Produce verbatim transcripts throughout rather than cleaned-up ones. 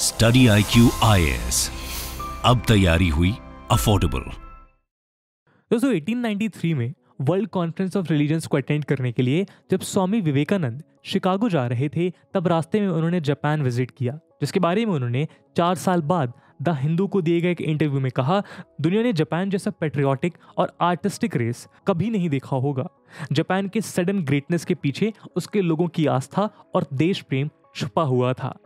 Study I Q I A S, अब तैयारी हुई अफोर्डेबल। दोस्तों अठारह सौ तिरानवे में वर्ल्ड कॉन्फ्रेंस ऑफ रिलीजन्स को अटेंड करने के लिए जब स्वामी विवेकानंद शिकागो जा रहे थे, तब रास्ते में उन्होंने जापान विजिट किया, जिसके बारे में उन्होंने चार साल बाद द हिंदू को दिए गए एक इंटरव्यू में कहा, दुनिया ने जापान जैसा पेट्रियोटिक और आर्टिस्टिक रेस कभी नहीं देखा होगा। जापान के सडन ग्रेटनेस के पीछे उसके लोगों की आस्था और देश प्रेम छुपा हुआ था।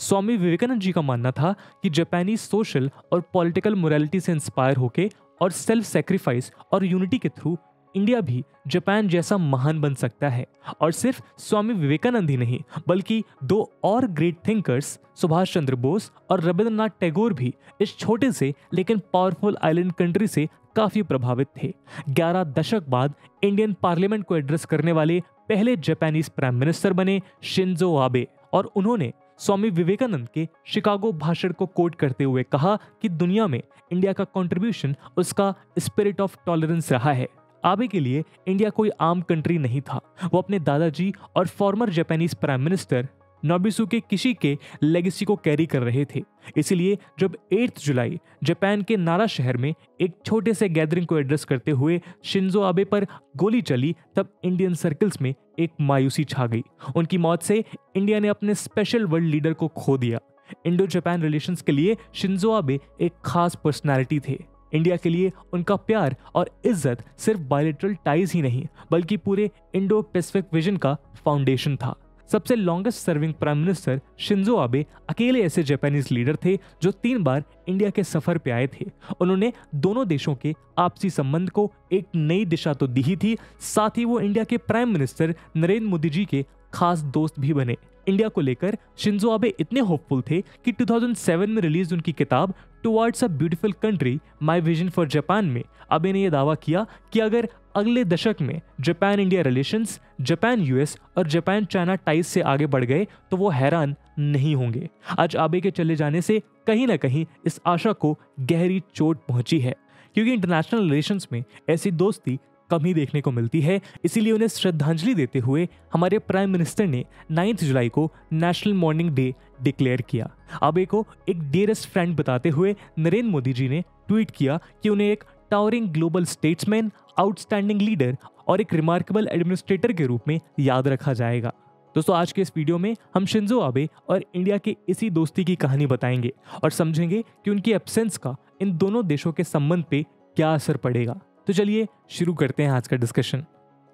स्वामी विवेकानंद जी का मानना था कि जापानी सोशल और पॉलिटिकल मोरालिटी से इंस्पायर होके और सेल्फ सेक्रीफाइस और यूनिटी के थ्रू इंडिया भी जापान जैसा महान बन सकता है। और सिर्फ स्वामी विवेकानंद ही नहीं, बल्कि दो और ग्रेट थिंकर्स सुभाष चंद्र बोस और रविंद्रनाथ टैगोर भी इस छोटे से लेकिन पावरफुल आइलैंड कंट्री से काफ़ी प्रभावित थे। ग्यारह दशक बाद इंडियन पार्लियामेंट को एड्रेस करने वाले पहले जापानीज प्राइम मिनिस्टर बने शिंजो आबे, और उन्होंने स्वामी विवेकानंद के शिकागो भाषण को कोट करते हुए कहा कि दुनिया में इंडिया का कंट्रीब्यूशन उसका स्पिरिट ऑफ टॉलरेंस रहा है। आबे के लिए इंडिया कोई आम कंट्री नहीं था, वो अपने दादाजी और former Japanese prime minister Nobusuke Kishi के लेगेसी को कैरी कर रहे थे। इसलिए जब आठ जुलाई जापान के नारा शहर में एक छोटे से गैदरिंग को एड्रेस करते हुए शिंजो आबे पर गोली चली, तब इंडियन सर्कल्स में एक मायूसी छा गई। उनकी मौत से इंडिया ने अपने स्पेशल वर्ल्ड लीडर को खो दिया। इंडो जापान रिलेशंस के लिए शिंजो आबे एक खास पर्सनैलिटी थे। इंडिया के लिए उनका प्यार और इज्जत सिर्फ बायलैटरल टाइज ही नहीं, बल्कि पूरे इंडो पैसिफिक विजन का फाउंडेशन था। सबसे longest serving prime minister Shinzo Abe अकेले ऐसे जापानीज लीडर थे जो तीन बार इंडिया के सफर पे आए थे। उन्होंने दोनों देशों के आपसी संबंध को एक नई दिशा तो दी ही थी, साथ ही वो इंडिया के प्राइम मिनिस्टर नरेंद्र मोदी जी के खास दोस्त भी बने। इंडिया को लेकर शिंजो आबे इतने होपफुल थे कि दो हज़ार सात में रिलीज उनकी किताब towards a beautiful country my vision for Japan में आबे ने यह दावा किया कि अगर अगले दशक में Japan India relations, Japan US और जापान चाइना टाइज से आगे बढ़ गए तो वो हैरान नहीं होंगे। आज आबे के चले जाने से कहीं ना कहीं इस आशा को गहरी चोट पहुंची है, क्योंकि इंटरनेशनल रिलेशंस में ऐसी दोस्ती कम ही देखने को मिलती है। इसीलिए उन्हें श्रद्धांजलि देते हुए हमारे प्राइम मिनिस्टर ने नौ जुलाई को नेशनल मॉर्निंग डे डिक्लेयर किया। आबे को एक डियरेस्ट फ्रेंड बताते हुए नरेंद्र मोदी जी ने ट्वीट किया कि उन्हें एक towering global statesman, outstanding leader और एक रिमार्केबल एडमिनिस्ट्रेटर के रूप में याद रखा जाएगा। दोस्तों आज के इस वीडियो में हम शिंजो आबे और इंडिया के इसी दोस्ती की कहानी बताएंगे और समझेंगे कि उनकी एब्सेंस का इन दोनों देशों के संबंध पे क्या असर पड़ेगा। तो चलिए शुरू करते हैं आज का डिस्कशन।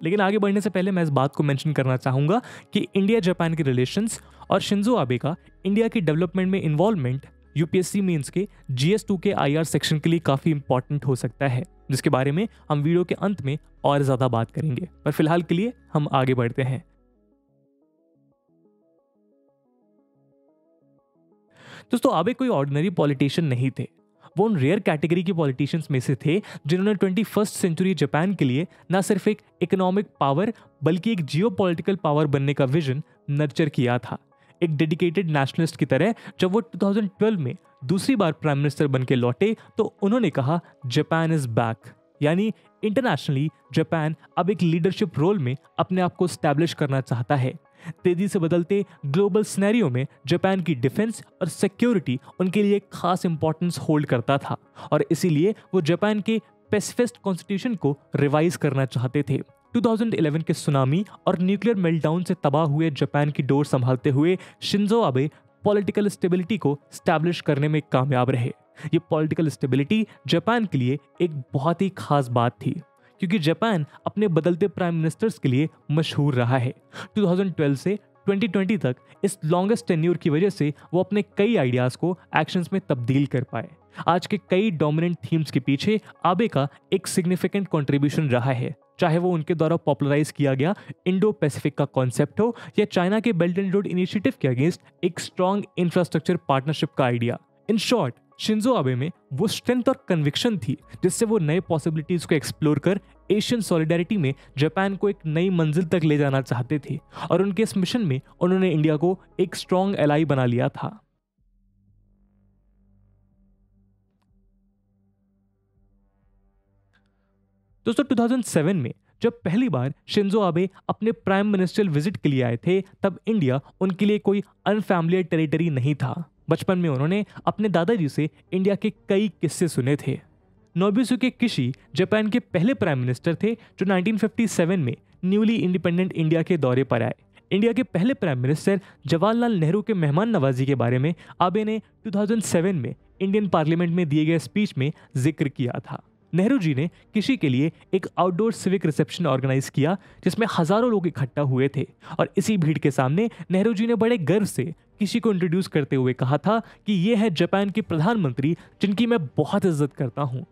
लेकिन आगे बढ़ने से पहले मैं इस बात को मेंशन करना चाहूँगा कि इंडिया जापान के रिलेशंस और शिंजो आबे का इंडिया की डेवलपमेंट में इन्वॉल्वमेंट यूपीएससी मेंस के जी एस टू के आईआर सेक्शन के लिए काफ़ी इंपॉर्टेंट हो सकता है, जिसके बारे में हम वीडियो के अंत में और ज़्यादा बात करेंगे। पर फिलहाल के लिए हम आगे बढ़ते हैं। दोस्तों आबे कोई ऑर्डिनरी पॉलिटिशियन नहीं थे। वो उन रेयर कैटेगरी के पॉलिटिशियंस में से थे जिन्होंने ट्वेंटी फर्स्ट सेंचुरी जापान के लिए ना सिर्फ एक इकोनॉमिक पावर बल्कि एक जियोपॉलिटिकल पावर बनने का विजन नर्चर किया था। एक डेडिकेटेड नेशनलिस्ट की तरह जब वो दो हज़ार बारह में दूसरी बार प्राइम मिनिस्टर बनके लौटे तो उन्होंने कहा जापान इज बैक, यानी इंटरनेशनली जापान अब एक लीडरशिप रोल में अपने आप को स्टैब्लिश करना चाहता है। तेजी से बदलते ग्लोबल सिनेरियो में जापान की डिफेंस और सिक्योरिटी उनके लिए एक खास इंपॉर्टेंस होल्ड करता था और इसीलिए वो जापान के पैसिफिस्ट कॉन्स्टिट्यूशन को रिवाइज करना चाहते थे। दो हज़ार ग्यारह के सुनामी और न्यूक्लियर मेल्टडाउन से तबाह हुए जापान की डोर संभालते हुए शिंजो आबे पॉलिटिकल स्टेबिलिटी को स्टैब्लिश करने में कामयाब रहे। ये पॉलिटिकल स्टेबिलिटी जापान के लिए एक बहुत ही खास बात थी, क्योंकि जापान अपने बदलते प्राइम मिनिस्टर्स के लिए मशहूर रहा है। दो हज़ार बारह से दो हज़ार बीस तक इस लॉन्गेस्ट टेन्योर की वजह से वो अपने कई आइडियाज़ को एक्शंस में तब्दील कर पाए। आज के कई डोमिनेंट थीम्स के पीछे आबे का एक सिग्निफिकेंट कंट्रीब्यूशन रहा है, चाहे वो उनके द्वारा पॉपुलराइज किया गया इंडो पैसिफिक का कॉन्सेप्ट हो या चाइना के बेल्ट एंड रोड इनिशिएटिव के अगेंस्ट एक स्ट्रांग इंफ्रास्ट्रक्चर पार्टनरशिप का idea. In short Shinzo Abe में वो स्ट्रेंथ और कन्विक्शन थी जिससे वो नए पॉसिबिलिटीज को एक्सप्लोर कर एशियन सॉलिडारिटी में जापान को एक नई मंजिल तक ले जाना चाहते थे और उनके इस मिशन में उन्होंने इंडिया को एक स्ट्रांग एलाई बना लिया था। दोस्तों दो हज़ार सात में जब पहली बार शिंजो आबे अपने प्राइम मिनिस्ट्रियल विजिट के लिए आए थे, तब इंडिया उनके लिए कोई अनफैमिलियर टेरिटरी नहीं था। बचपन में उन्होंने अपने दादाजी से इंडिया के कई किस्से सुने थे। नोबुत्सुके किशी जापान के पहले प्राइम मिनिस्टर थे जो नाइनटीन फिफ्टी सेवन में न्यूली इंडिपेंडेंट इंडिया के दौरे पर आए। इंडिया के पहले प्राइम मिनिस्टर जवाहरलाल नेहरू के मेहमान नवाजी के बारे में आबे ने टू थाउजेंड सेवन में इंडियन पार्लियामेंट में दिए गए स्पीच में जिक्र किया था। नेहरू जी ने किशी के लिए एक आउटडोर सिविक रिसेप्शन ऑर्गेनाइज किया जिसमें हजारों लोग इकट्ठा हुए थे और इसी भीड़ के सामने नेहरू जी ने बड़े गर्व से किशी को इंट्रोड्यूस करते हुए कहा था कि ये है जापान के प्रधानमंत्री जिनकी मैं बहुत इज्जत करता हूँ।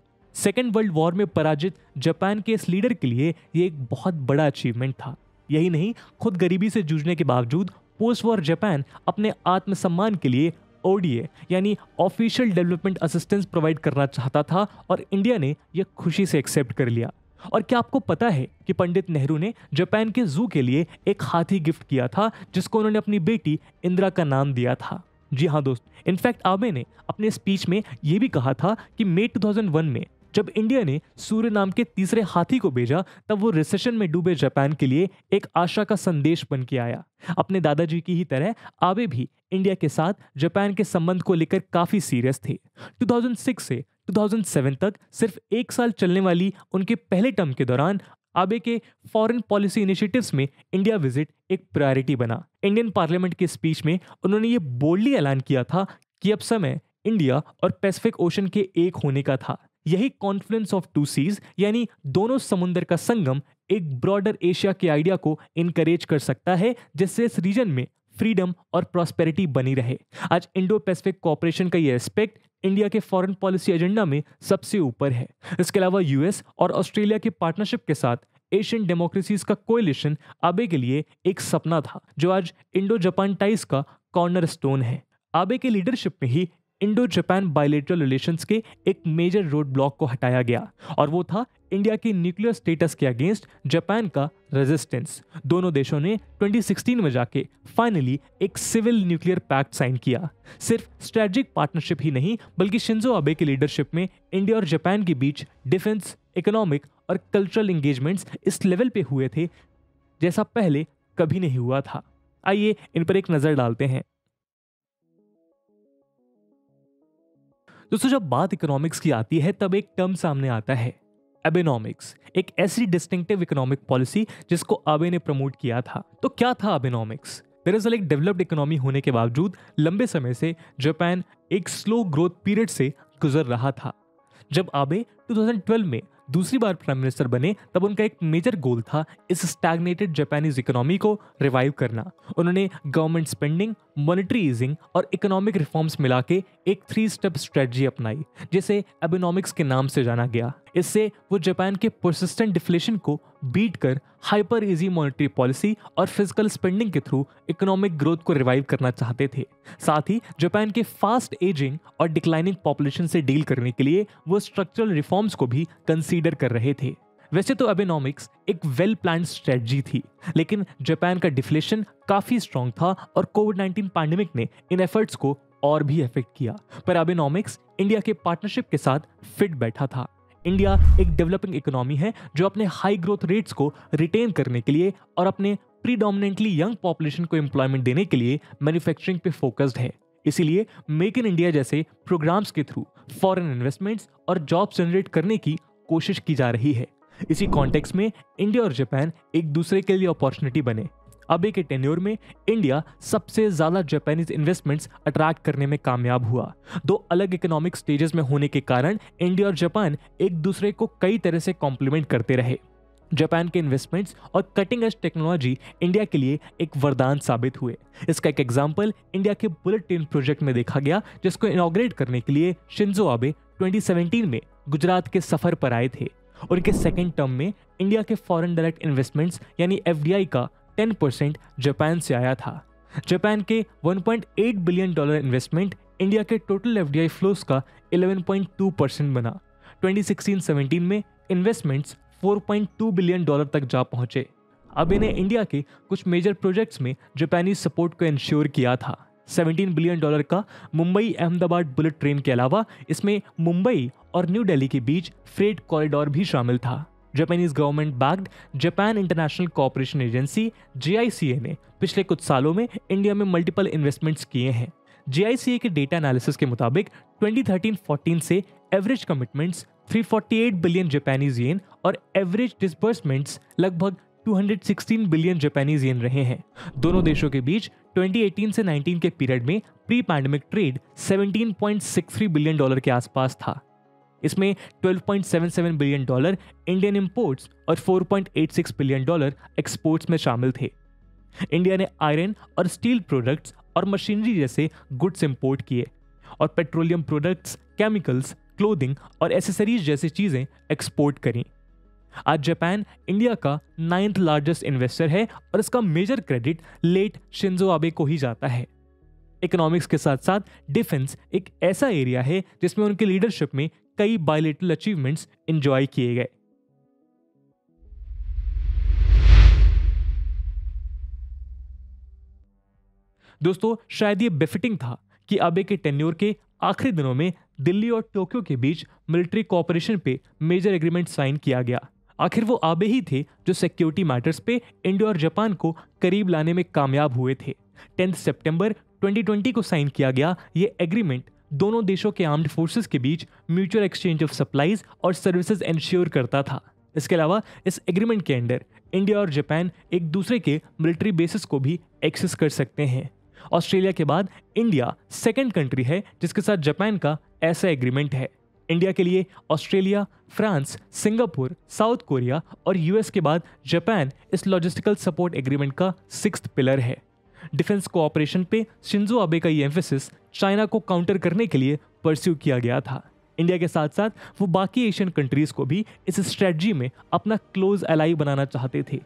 सेकेंड वर्ल्ड वॉर में पराजित जापान के इस लीडर के लिए ये एक बहुत बड़ा अचीवमेंट था। यही नहीं, खुद गरीबी से जूझने के बावजूद पोस्ट वॉर जापान अपने आत्मसम्मान के लिए ओडीए यानी ऑफिशियल डेवलपमेंट असिस्टेंस प्रोवाइड करना चाहता था और इंडिया ने यह खुशी से एक्सेप्ट कर लिया। और क्या आपको पता है कि पंडित नेहरू ने जापान के जू के लिए एक हाथी गिफ्ट किया था जिसको उन्होंने अपनी बेटी इंदिरा का नाम दिया था। जी हाँ दोस्त, इनफैक्ट आबे ने अपने स्पीच में यह भी कहा था कि मई टू थाउजेंड वन में जब इंडिया ने सूर्य नाम के तीसरे हाथी को भेजा तब वो रिसेशन में डूबे जापान के लिए एक आशा का संदेश बन के आया। अपने दादाजी की ही तरह आबे भी इंडिया के साथ जापान के संबंध को लेकर काफी सीरियस थे। टू थाउजेंड सिक्स से टू थाउजेंड सेवन तक सिर्फ एक साल चलने वाली उनके पहले टर्म के दौरान आबे के फॉरेन पॉलिसी इनिशिएटिव्स में इंडिया विजिट एक प्रायोरिटी बना। इंडियन पार्लियामेंट के स्पीच में उन्होंने ये बोल्डली ऐलान किया था कि अब समय इंडिया और पैसिफिक ओशन के एक होने का था। यही कॉन्फ्लुएंस ऑफ टू सीज यानी दोनों समुद्र का संगम एक ब्रॉडर एशिया के आइडिया को इनकरेज कर सकता है जिससे इस रीजन में फ्रीडम और प्रॉस्पेरिटी बनी रहे। आज इंडो पैसिफिक कोऑपरेशन का ये एस्पेक्ट इंडिया के फॉरेन पॉलिसी एजेंडा में सबसे ऊपर है। इसके अलावा यूएस और ऑस्ट्रेलिया के पार्टनरशिप के साथ एशियन डेमोक्रेसीज का कोएलिशन आबे के लिए एक सपना था जो आज इंडो जापान टाइज का कॉर्नर स्टोन है। आबे के लीडरशिप में ही इंडो जापान बायलेटरल रिलेशंस के एक मेजर रोड ब्लॉक को हटाया गया और वो था इंडिया के न्यूक्लियर स्टेटस के अगेंस्ट जापान का रेजिस्टेंस। दोनों देशों ने ट्वेंटी सिक्सटीन में जाके फाइनली एक सिविल न्यूक्लियर पैक्ट साइन किया। सिर्फ स्ट्रेटेजिक पार्टनरशिप ही नहीं बल्कि शिंजो आबे की लीडरशिप में इंडिया और जापान के बीच डिफेंस, इकोनॉमिक और कल्चरल एंगेजमेंट्स इस लेवल पे हुए थे जैसा पहले कभी नहीं हुआ था। आइए इन पर एक नजर डालते हैं। दोस्तों, जब बात इकोनॉमिक्स की आती है तब एक टर्म सामने आता है, एबेनॉमिक्स, एक ऐसी डिस्टिंक्टिव इकोनॉमिक पॉलिसी जिसको आबे ने प्रमोट किया था। तो क्या था एबेनॉमिक्स? दरअसल एक डेवलप्ड इकोनॉमी होने के बावजूद लंबे समय से जापान एक स्लो ग्रोथ पीरियड से गुजर रहा था। जब आबे टू थाउजेंड ट्वेल्व में दूसरी बार प्राइम मिनिस्टर बने तब उनका एक मेजर गोल था इस स्टैग्नेटेड जापानीज इकोनॉमी को रिवाइव करना। उन्होंने गवर्नमेंट स्पेंडिंग, मॉनेटरी ईजिंग और इकोनॉमिक रिफॉर्म्स मिला के एक थ्री स्टेप स्ट्रेटजी अपनाई जिसे एबेनॉमिक्स के नाम से जाना गया। इससे वो जापान के परसिस्टेंट डिफ्लेशन को बीट कर हाइपर इजी मॉनेटरी पॉलिसी और फिजिकल स्पेंडिंग के थ्रू इकोनॉमिक ग्रोथ को रिवाइव करना चाहते थे। साथ ही जापान के फास्ट एजिंग और डिक्लाइनिंग पॉपुलेशन से डील करने के लिए वो स्ट्रक्चरल रिफॉर्म्स को भी कंसीडर कर रहे थे। वैसे तो एबेनॉमिक्स एक वेल प्लान्ड स्ट्रेटजी थी, लेकिन जापान का डिफ्लेशन काफ़ी स्ट्रॉन्ग था और कोविड नाइनटीन पैंडेमिक ने इन एफर्ट्स को और भी अफेक्ट किया। पर एबेनॉमिक्स इंडिया के पार्टनरशिप के साथ फिट बैठा था। इंडिया एक डेवलपिंग इकोनॉमी है जो अपने हाई ग्रोथ रेट्स को रिटेन करने के लिए और अपने प्रीडोमिनेंटली यंग पॉपुलेशन को एम्प्लॉयमेंट देने के लिए मैन्युफैक्चरिंग पे फोकस्ड है। इसीलिए मेक इन इंडिया जैसे प्रोग्राम्स के थ्रू फॉरेन इन्वेस्टमेंट्स और जॉब्स जनरेट करने की कोशिश की जा रही है। इसी कॉन्टेक्स्ट में इंडिया और जापान एक दूसरे के लिए अपॉर्चुनिटी बने। आबे के टेन्योर में इंडिया सबसे ज्यादा जापानीज इन्वेस्टमेंट्स अट्रैक्ट करने में कामयाब हुआ। दो अलग इकोनॉमिक स्टेजेस में होने के कारण इंडिया और जापान एक दूसरे को कई तरह से कॉम्प्लीमेंट करते रहे। जापान के इन्वेस्टमेंट्स और कटिंग एज टेक्नोलॉजी इंडिया के लिए एक वरदान साबित हुए। इसका एक एग्जाम्पल इंडिया के बुलेट ट्रेन प्रोजेक्ट में देखा गया जिसको इनॉग्रेट करने के लिए शिंजो आबे ट्वेंटी सेवनटीन में गुजरात के सफर पर आए थे। उनके सेकेंड टर्म में इंडिया के फॉरेन डायरेक्ट इन्वेस्टमेंट्स यानी एफडीआई का टेन परसेंट जापान से आया था। जापान के one point eight billion dollar investment India के टोटल एफडीआई फ्लोस का इलेवन पॉइंट टू परसेंट बना। ट्वेंटी सिक्सटीन सेवनटीन में investments four point two billion dollar तक जा पहुंचे। आबे ने इंडिया के कुछ मेजर प्रोजेक्ट्स में जापानी सपोर्ट को इंश्योर किया था। सेवनटीन बिलियन डॉलर का मुंबई अहमदाबाद बुलेट ट्रेन के अलावा इसमें मुंबई और न्यू दिल्ली के बीच फ्रेट कॉरिडोर भी शामिल था। Japanese government backed Japan international cooperation Agency J I C A ने पिछले कुछ सालों में इंडिया में मल्टीपल इन्वेस्टमेंट्स किए हैं। जेआईसीए के डेटा एनालिसिस के मुताबिक ट्वेंटी थर्टीन फोर्टीन से average commitments three forty eight billion Japanese yen और एवरेज डिसबर्समेंट्स लगभग two hundred sixteen billion Japanese yen रहे हैं। दोनों देशों के बीच ट्वेंटी एटीन से नाइनटीन के पीरियड में pre pandemic trade seventeen point six three billion dollar के आसपास था। इसमें twelve point seven seven billion dollar Indian imports और four point eight six billion dollar exports में शामिल थे। इंडिया ने आयरन और स्टील प्रोडक्ट्स और मशीनरी जैसे गुड्स इंपोर्ट किए और पेट्रोलियम प्रोडक्ट्स, केमिकल्स, क्लोथिंग और एसेसरीज जैसी चीज़ें एक्सपोर्ट करी। आज जापान इंडिया का नाइन्थ लार्जेस्ट इन्वेस्टर है और इसका major credit late Shinzo Abe को ही जाता है। इकोनॉमिक्स के साथ साथ डिफेंस एक ऐसा एरिया है जिसमें उनकी लीडरशिप में कई बायलैटरल अचीवमेंट्स एंजॉय किए गए। दोस्तों, शायद ये बेफिटिंग था कि आबे के टेन्योर के आखिरी दिनों में दिल्ली और टोक्यो के बीच मिलिट्री कोऑपरेशन पे मेजर एग्रीमेंट साइन किया गया। आखिर वो आबे ही थे जो सिक्योरिटी मैटर्स पे इंडिया और जापान को करीब लाने में कामयाब हुए थे। टेंथ सितंबर ट्वेंटी ट्वेंटी को साइन किया गया ये एग्रीमेंट दोनों देशों के आर्म्ड फोर्सेस के बीच म्यूचुअल एक्सचेंज ऑफ सप्लाईज और सर्विसेज इंश्योर करता था। इसके अलावा इस एग्रीमेंट के अंडर इंडिया और जापान एक दूसरे के मिलिट्री बेसिस को भी एक्सेस कर सकते हैं। ऑस्ट्रेलिया के बाद इंडिया सेकंड कंट्री है जिसके साथ जापान का ऐसा एग्रीमेंट है। इंडिया के लिए Australia, France, Singapore, South Korea और यूएस के बाद जापान इस लॉजिस्टिकल सपोर्ट एग्रीमेंट का सिक्स्थ पिलर है। डिफेंस कोऑपरेशन पे शिंजो आबे का ये एम्फेसिस चाइना को काउंटर करने के लिए परस्यू किया गया था। इंडिया के साथ साथ वो बाकी एशियन कंट्रीज को भी इस स्ट्रेटजी में अपना क्लोज एलाई बनाना चाहते थे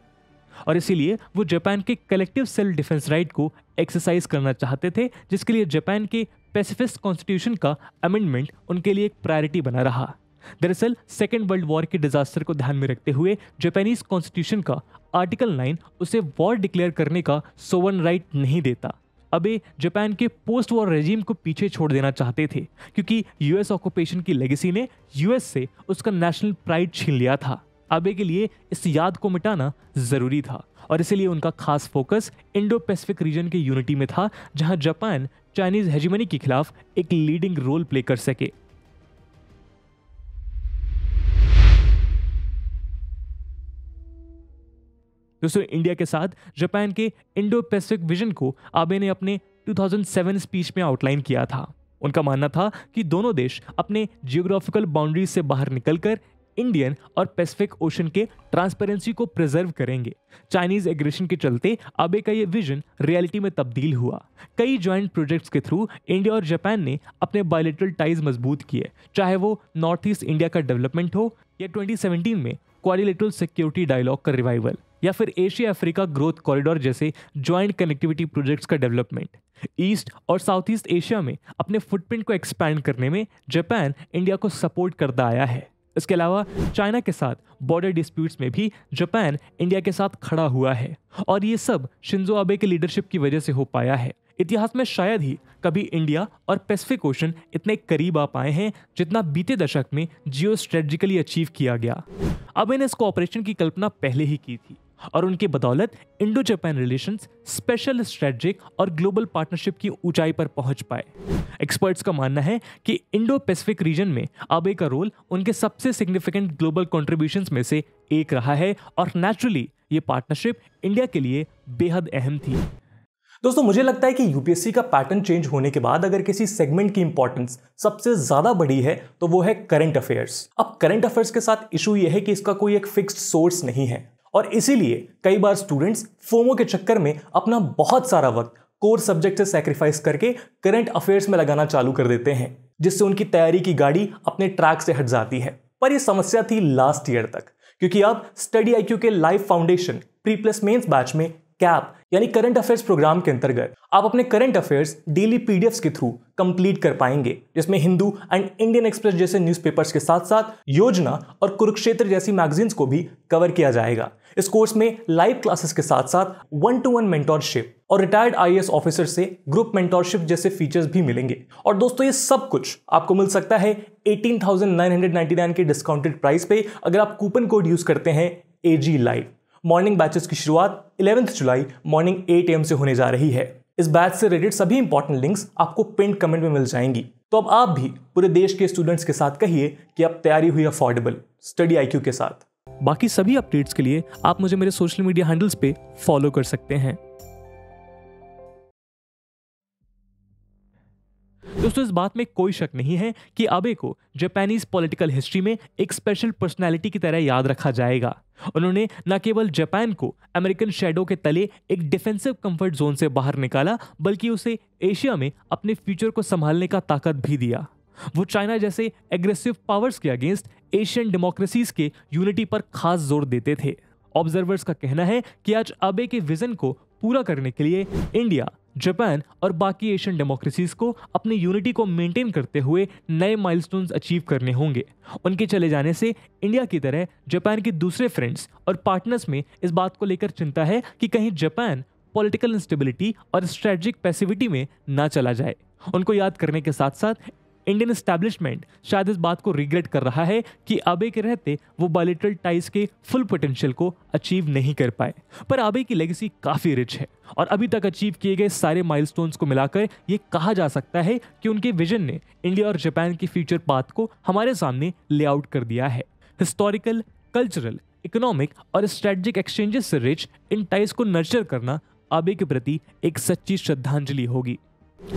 और इसीलिए वो जापान के कलेक्टिव सेल्फ डिफेंस राइट को एक्सरसाइज करना चाहते थे, जिसके लिए जापान के पैसिफिस्ट कॉन्स्टिट्यूशन का अमेंडमेंट उनके लिए एक प्रायोरिटी बना रहा। दरअसल सेकेंड वर्ल्ड वॉर के डिजास्टर को ध्यान में रखते हुए जापानीज कॉन्स्टिट्यूशन का आर्टिकल नाइन उसे वॉर डिक्लेयर करने का सोवन राइट नहीं देता। अबे जापान के पोस्ट वॉर रेजिम को पीछे छोड़ देना चाहते थे क्योंकि यूएस ऑक्यूपेशन की लेगेसी ने यूएस से उसका नेशनल प्राइड छीन लिया था। आबे के लिए इस याद को मिटाना जरूरी था और इसीलिए उनका खास फोकस इंडो पैसिफिक रीजन के यूनिटी में था, जहां जापान चाइनीज हेजिमनी के खिलाफ एक लीडिंग रोल प्ले कर सके। दोस्तों, इंडिया के साथ जापान के इंडो पैसिफिक विजन को आबे ने अपने टू थाउजेंड सेवन स्पीच में आउटलाइन किया था। उनका मानना था कि दोनों देश अपने जियोग्राफिकल बाउंड्रीज से बाहर निकलकर इंडियन और पैसिफिक ओशन के ट्रांसपेरेंसी को प्रिजर्व करेंगे। चाइनीज एग्रेशन के चलते आबे का ये विजन रियलिटी में तब्दील हुआ। कई जॉइंट प्रोजेक्ट्स के थ्रू इंडिया और जापान ने अपने बायलैटरल टाइज मजबूत किए, चाहे वो नॉर्थ ईस्ट इंडिया का डेवलपमेंट हो या ट्वेंटी सेवनटीन में क्वाड्रिलेटरल सिक्योरिटी डायलॉग का रिवाइवल या फिर एशिया अफ्रीका ग्रोथ कॉरिडोर जैसे ज्वाइंट कनेक्टिविटी प्रोजेक्ट्स का डेवलपमेंट। ईस्ट और साउथ ईस्ट एशिया में अपने फुटप्रिंट को एक्सपैंड करने में जापान इंडिया को सपोर्ट करता आया है। इसके अलावा चाइना के साथ बॉर्डर डिस्प्यूट्स में भी जापान इंडिया के साथ खड़ा हुआ है और ये सब शिंजो आबे के लीडरशिप की वजह से हो पाया है। इतिहास में शायद ही कभी इंडिया और पैसिफिक ओशन इतने करीब आ पाए हैं जितना बीते दशक में जियो स्ट्रेटजिकली अचीव किया गया। आबे ने इस कोऑपरेशन की कल्पना पहले ही की थी और उनकी बदौलत Indo Japan relations special strategic और ग्लोबल पार्टनरशिप की ऊंचाई पर पहुंच पाए। एक्सपर्ट्स का मानना है कि इंडो पैसिफिक रीजन में आबे का रोल उनके सबसे सिग्निफिकेंट ग्लोबल कॉन्ट्रीब्यूशंस में से एक रहा है और नेचुरली ये पार्टनरशिप इंडिया के लिए बेहद अहम थी। दोस्तों, मुझे लगता है कि यूपीएससी का पैटर्न चेंज होने के बाद अगर किसी सेगमेंट की इंपॉर्टेंस सबसे ज्यादा बढ़ी है तो वो है करंट अफेयर्स। अब करंट अफेयर्स के साथ इशू ये है कि इसका कोई एक फिक्स्ड सोर्स नहीं है और इसीलिए कई बार स्टूडेंट्स फोमो के चक्कर में अपना बहुत सारा वक्त कोर सब्जेक्ट से सैक्रिफाइस करके करंट अफेयर्स में लगाना चालू कर देते हैं, जिससे उनकी तैयारी की गाड़ी अपने ट्रैक से हट जाती है। पर यह समस्या थी लास्ट ईयर तक, क्योंकि अब स्टडी आईक्यू के live foundation pre plus mains batch में कैप यानी करंट अफेयर्स प्रोग्राम के अंतर्गत आप अपने करंट अफेयर्स डेली पीडीएफ्स के थ्रू कंप्लीट कर पाएंगे, जिसमें हिंदू एंड इंडियन एक्सप्रेस जैसे न्यूज़पेपर्स के साथ साथ योजना और कुरुक्षेत्र जैसी मैगजीन्स को भी कवर किया जाएगा। इस कोर्स में लाइव क्लासेस के साथ साथ वन टू वन मेंटोरशिप और रिटायर्ड आईएएस ऑफिसर से ग्रुप मेंटोरशिप जैसे फीचर्स भी मिलेंगे। और दोस्तों, ये सब कुछ आपको मिल सकता है अठारह हज़ार नौ सौ निन्यानवे के डिस्काउंटेड प्राइस पे अगर आप कूपन कोड यूज करते हैं एजी लाइव। मॉर्निंग बैचेस की शुरुआत इलेवेंथ जुलाई मॉर्निंग एट ए एम से होने जा रही है। इस बैच से रिलेटेड सभी इंपॉर्टेंट लिंक्स आपको पिन कमेंट में मिल जाएंगी। तो अब आप भी पूरे देश के स्टूडेंट्स के साथ कहिए कि अब तैयारी हुई अफोर्डेबल स्टडी आईक्यू के साथ। बाकी सभी अपडेट्स के लिए आप मुझे मेरे सोशल मीडिया हैंडल्स पे फॉलो कर सकते हैं। दोस्तों, इस बात में कोई शक नहीं है कि अबे को जापानीज पॉलिटिकल हिस्ट्री में एक स्पेशल पर्सनैलिटी की तरह याद रखा जाएगा। उन्होंने न केवल जापान को अमेरिकन शैडो के तले एक डिफेंसिव कंफर्ट जोन से बाहर निकाला, बल्कि उसे एशिया में अपने फ्यूचर को संभालने का ताकत भी दिया। वो चाइना जैसे एग्रेसिव पावर्स के अगेंस्ट एशियन डेमोक्रेसीज के यूनिटी पर खास जोर देते थे। ऑब्जर्वर्स का कहना है कि आज अबे के विजन को पूरा करने के लिए इंडिया, जापान और बाकी एशियन डेमोक्रेसीज को अपनी यूनिटी को मेंटेन करते हुए नए माइलस्टोन्स अचीव करने होंगे। उनके चले जाने से इंडिया की तरह जापान के दूसरे फ्रेंड्स और पार्टनर्स में इस बात को लेकर चिंता है कि कहीं जापान पॉलिटिकल इंस्टेबिलिटी और स्ट्रेटेजिक पैसिविटी में ना चला जाए। उनको याद करने के साथ साथ इंडियन एस्टैब्लिशमेंट शायद इस बात को रिग्रेट कर रहा है कि आबे के रहते वो बायलैटरल टाइज के फुल पोटेंशियल को अचीव नहीं कर पाए। पर आबे की लेगेसी काफ़ी रिच है और अभी तक अचीव किए गए सारे माइलस्टोन्स को मिलाकर ये कहा जा सकता है कि उनके विजन ने इंडिया और जापान के फ्यूचर पाथ को हमारे सामने लेआउट कर दिया है। हिस्टोरिकल, कल्चरल, इकोनॉमिक और स्ट्रेटजिक एक्सचेंजेस से रिच इन टाइज को नर्चर करना आबे के प्रति एक सच्ची श्रद्धांजलि होगी।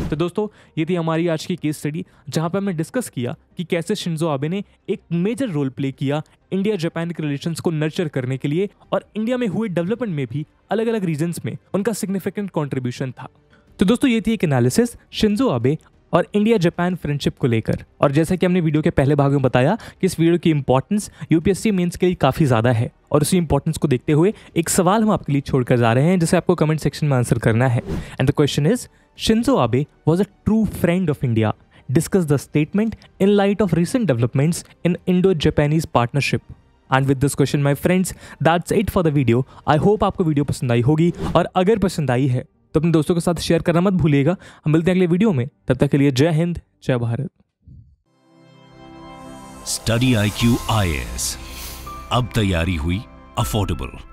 तो दोस्तों, ये थी हमारी आज की केस स्टडी, जहाँ पर हमने डिस्कस किया कि कैसे शिंजो आबे ने एक मेजर रोल प्ले किया इंडिया जापान के रिलेशंस को नर्चर करने के लिए, और इंडिया में हुए डेवलपमेंट में भी अलग अलग रीजन्स में उनका सिग्निफिकेंट कंट्रीब्यूशन था। तो दोस्तों, ये थी एक एनालिसिस शिंजो आबे और इंडिया जापान फ्रेंडशिप को लेकर। और जैसा कि हमने वीडियो के पहले भाग में बताया कि इस वीडियो की इंपॉर्टेंस यूपीएससी मेंस के लिए काफ़ी ज़्यादा है, और उसी इंपॉर्टेंस को देखते हुए एक सवाल हम आपके लिए छोड़कर जा रहे हैं, जिसे आपको कमेंट सेक्शन में आंसर करना है। And the question is, Shinzo Abe was a true friend of India. Discuss the statement in light of recent developments in Indo Japanese partnership. And with this question my friends, that's it for the video. I hope आपको video पसंद आई होगी, और अगर पसंद आई है तो अपने दोस्तों के साथ शेयर करना मत भूलिएगा। हम मिलते हैं अगले वीडियो में, तब तक के लिए Jai Hind, Jai Bharat. Study I Q I A S, अब तैयारी हुई अफोर्डेबल।